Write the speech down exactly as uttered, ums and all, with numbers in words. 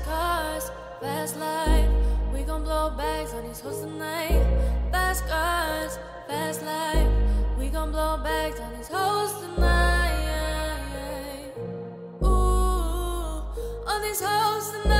fast cars, fast life. We gon' blow bags on these hoes tonight. Fast cars, fast life. We gon' blow bags on these hoes tonight. Ooh, on these hoes tonight.